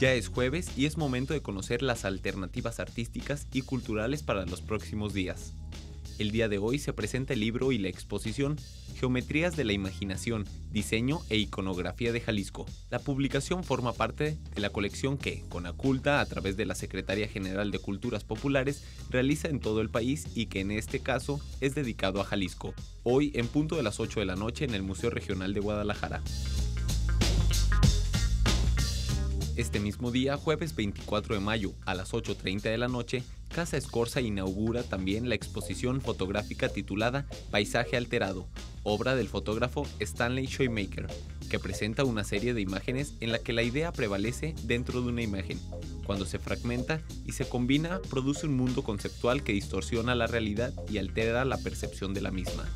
Ya es jueves y es momento de conocer las alternativas artísticas y culturales para los próximos días. El día de hoy se presenta el libro y la exposición Geometrías de la imaginación, diseño e iconografía de Jalisco. La publicación forma parte de la colección que, con Aculta, a través de la Secretaría General de Culturas Populares, realiza en todo el país y que en este caso es dedicado a Jalisco. Hoy, en punto de las 8 de la noche, en el Museo Regional de Guadalajara. Este mismo día, jueves 24 de mayo, a las 8:30 de la noche, Casa Escorza inaugura también la exposición fotográfica titulada Paisaje Alterado, obra del fotógrafo Stanley Shoemaker, que presenta una serie de imágenes en la que la idea prevalece dentro de una imagen. Cuando se fragmenta y se combina, produce un mundo conceptual que distorsiona la realidad y altera la percepción de la misma.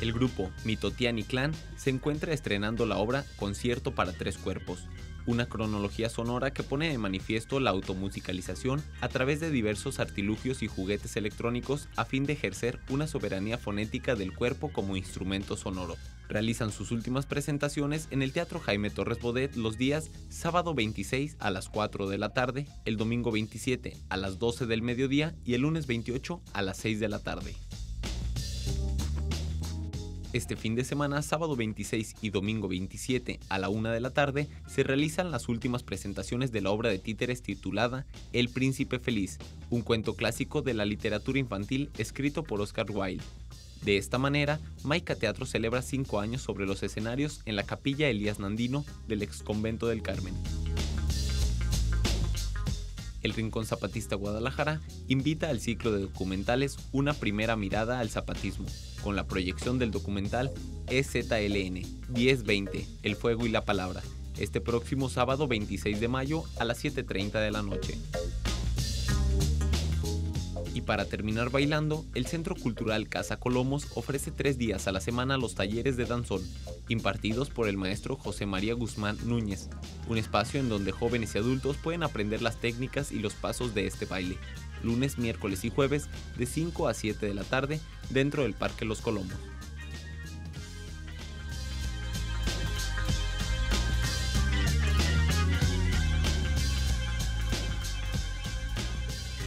El grupo Mitotiani Clan se encuentra estrenando la obra Concierto para Tres Cuerpos, una cronología sonora que pone de manifiesto la automusicalización a través de diversos artilugios y juguetes electrónicos a fin de ejercer una soberanía fonética del cuerpo como instrumento sonoro. Realizan sus últimas presentaciones en el Teatro Jaime Torres Bodet los días sábado 26 a las 4 de la tarde, el domingo 27 a las 12 del mediodía y el lunes 28 a las 6 de la tarde. Este fin de semana, sábado 26 y domingo 27 a la 1 de la tarde, se realizan las últimas presentaciones de la obra de títeres titulada El Príncipe Feliz, un cuento clásico de la literatura infantil escrito por Oscar Wilde. De esta manera, Maica Teatro celebra 5 años sobre los escenarios en la Capilla Elías Nandino del exconvento del Carmen. El Rincón Zapatista Guadalajara invita al ciclo de documentales Una Primera Mirada al Zapatismo, con la proyección del documental EZLN 10-20, El Fuego y la Palabra, este próximo sábado 26 de mayo a las 7:30 de la noche. Y para terminar bailando, el Centro Cultural Casa Colomos ofrece 3 días a la semana los talleres de danzón, impartidos por el maestro José María Guzmán Núñez, un espacio en donde jóvenes y adultos pueden aprender las técnicas y los pasos de este baile, lunes, miércoles y jueves de 5 a 7 de la tarde dentro del Parque Los Colomos.